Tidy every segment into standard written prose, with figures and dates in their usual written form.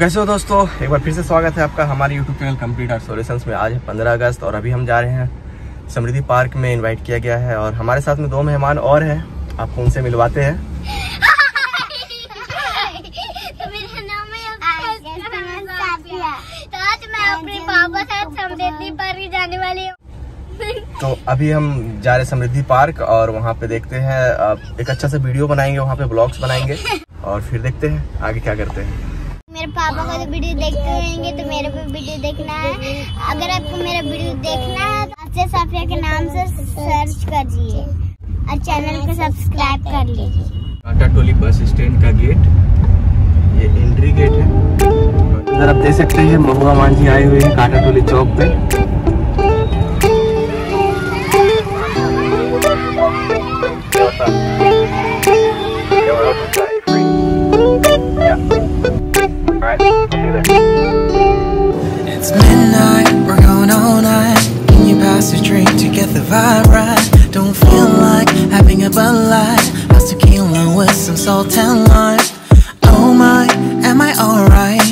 कैसे हो दोस्तों, एक बार फिर से स्वागत है आपका हमारे YouTube channel complete our solutions में। आज है 15 अगस्त और अभी हम जा रहे हैं समृद्धि पार्क में, इनवाइट किया गया है और हमारे साथ में दो मेहमान और हैं, आपको उनसे मिलवाते हैं। तो मेरा नाम है, तो आज मैं अपने पापा साथ समृद्धि पार्क जाने वाली हूँ। तो अभी हम जा रहे हैं समृद्धि पार्क और वहाँ पे देखते हैं, एक अच्छा सा वीडियो बनाएंगे, वहाँ पे ब्लॉग्स बनाएंगे और फिर देखते हैं आगे क्या करते हैं। मेरे पापा को तो वीडियो देखते रहेंगे, तो मेरे को वीडियो देखना है। अगर आपको मेरा वीडियो देखना है तो अच्छे साफिया के नाम से सर्च करिए और चैनल को सब्सक्राइब कर लीजिए। काटा टोली बस स्टैंड का गेट, ये एंट्री गेट है। इधर आप देख सकते हैं महुआ मांझी आए हुए हैं काटा टोली चौक पे। It's midnight, we're going all night. Can you pass a drink to get the vibe right? Don't feel like having a Bud Light. I'll tequila with some salt and lime. Oh my, am I alright?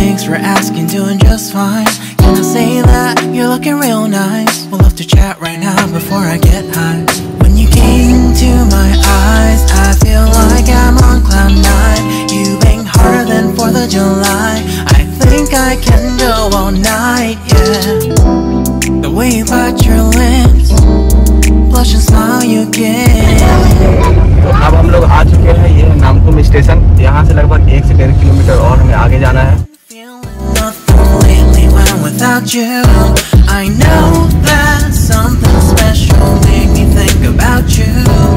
Thanks for asking, doing just fine. Can I say that you're looking real nice? We'll have to chat right now before I get high. When you came to my eyes, I feel like I'm on cloud nine. You banged harder than 4th of July. I can go all night, yeah. The way you bite your lips, blush and smile you get. तो अब हम लोग आ चुके हैं ये Namkum station. यहाँ से लगभग 1 से 1.5 किलोमीटर और हमें आगे जाना है। तो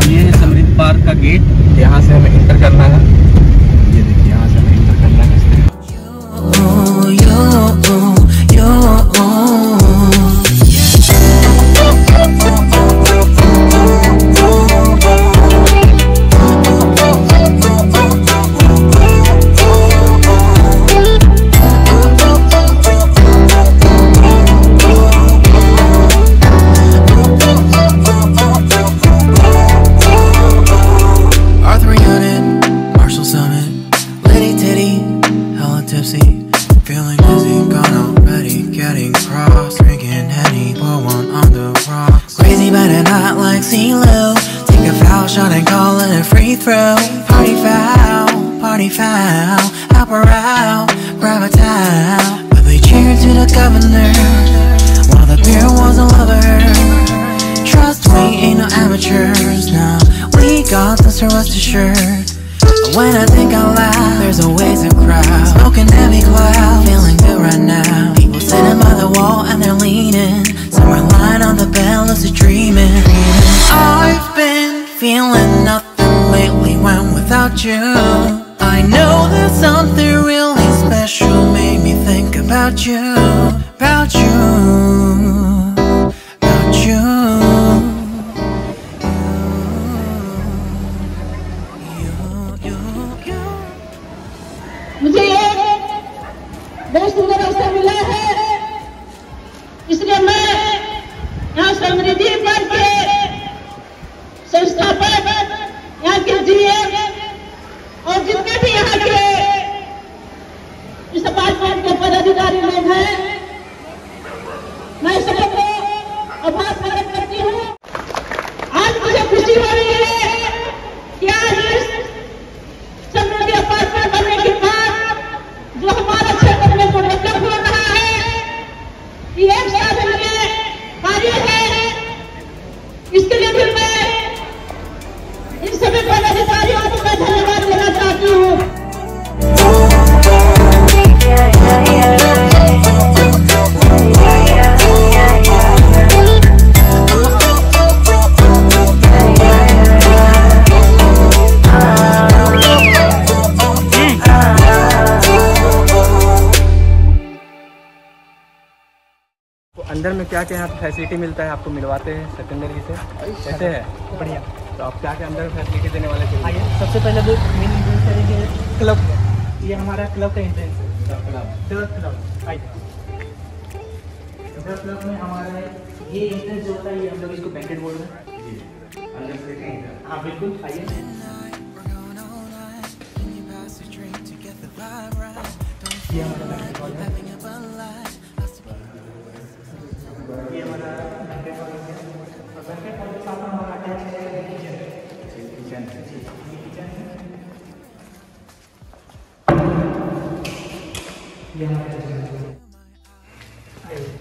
ये समृद्धि पार्क का गेट, यहाँ से हमें इंटर करना है। ये देखिए, यहाँ से हमें इंटर करना है। Shot and call it a free throw. Party foul, party foul. Up or out, grab a towel. But they cheered to the governor while the beer was a lover. Trust we ain't no amateurs, now we got this for us to sure. When I think out loud, there's always a crowd. Smoking heavy cloud, feeling good right now. People sitting by the wall and they're leaning. Somewhere lying on the bed, lucid dreaming. I've been feeling nothing lately when without you. I know that something really special made me think about you, about you, about you, you, you, you. मुझे एक बहुत सुंदर अवसर मिला है, इसलिए मैं यहाँ समृद्धि पार्क के संस्थापक, यहाँ के जीएम और जितने भी यहाँ के इस डिपार्टमेंट के पदाधिकारी लोग हैं, मैं सबको आभार व्यक्त करती हूँ। आज मुझे खुशी हो रही है कि आज समृद्धि अपार्टमेंट बनने के बाद जो हमारा क्षेत्र में जो डेवलप हो रहा है, ये एक साधनीय कार्य है। इसके लिए फिर मैं पदाधिकारियों को मैं धन्यवाद देना चाहती हूँ। अंदर में क्या क्या फैसिलिटी मिलता है, आपको मिलवाते हैं सेकेंडरी से, कैसे है? बढ़िया। तो आप क्या क्या अंदर फैसिलिटी देने वाले थे? आइए, सबसे पहले जो मेन एंट्रेंस है ये क्लब है, ये हमारा क्लब का एंट्रेंस है। क्लब आइए, क्लब में हमारा ये एंट्रेंस जो होता है, ये हम लोग इसको बैंकेट बोर्ड में जी अंदर से एंट्रेंस। हाँ बिल्कुल, आइए।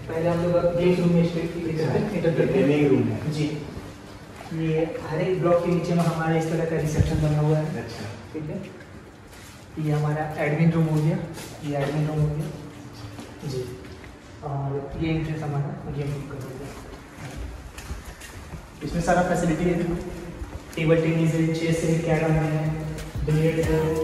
पहले हम लोग गेस्ट रूम में स्टे रूम है जी। ये हर एक ब्लॉक के नीचे में हमारा इस तरह का रिसेप्शन बना हुआ है। अच्छा ठीक है, ये हमारा एडमिन रूम हो गया, ये एडमिन रूम हो गया जी। और ये एंट्रेंस हमारा गेम रूम का हो गया। इसमें सारा फैसिलिटी है, टेबल टेनिस है, चेस है, कैरम है, बिलियर्ड है।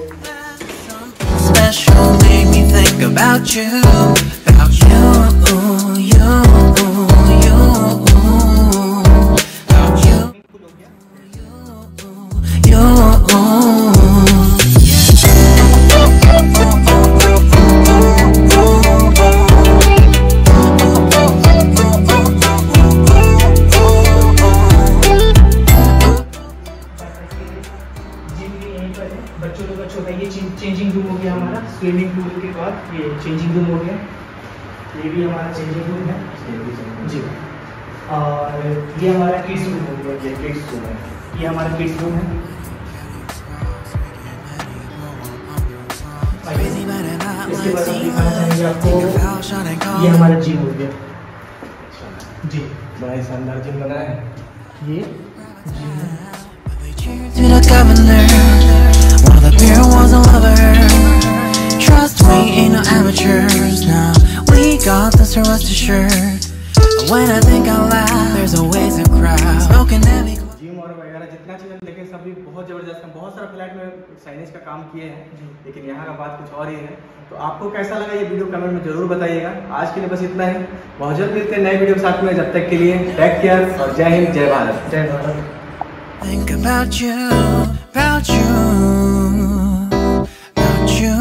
स्विमिंग पूल के बाद ये चेंजिंग रूम हो गया, ये भी हमारा चेंजिंग रूम है जी। और ये हमारा किड्स रूम हो गया, ये किड्स रूम है, ये हमारा किड्स रूम है। इसके बाद हम दिखाना चाहेंगे आपको, ये हमारा जिम हो गया जी। बड़ा ही शानदार जिम बना है ये gym. Trust me, ain't no amateurs now. We got this for us to share. When I think I laugh, there's always a crowd. Smoking heavy. Gym और वगैरह जितना चीज़ हम देखें सभी बहुत ज़बरदस्त हैं। बहुत सारा फ्लैट में साइनेज का काम किए हैं, लेकिन यहाँ का बात कुछ और ही है। तो आपको कैसा लगा ये वीडियो कमेंट में जरूर बताइएगा। आज के लिए बस इतना ही, बहुत जल्द मिलते हैं नए वीडियो के साथ में। जब तक के लिए टेक केयर और जय हिंद जय भारत, जय Bharat. Think about you, about you, about you.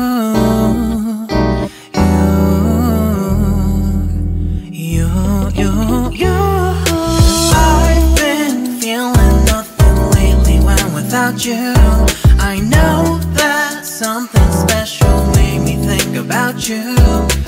Without you, I know that something special made me think about you.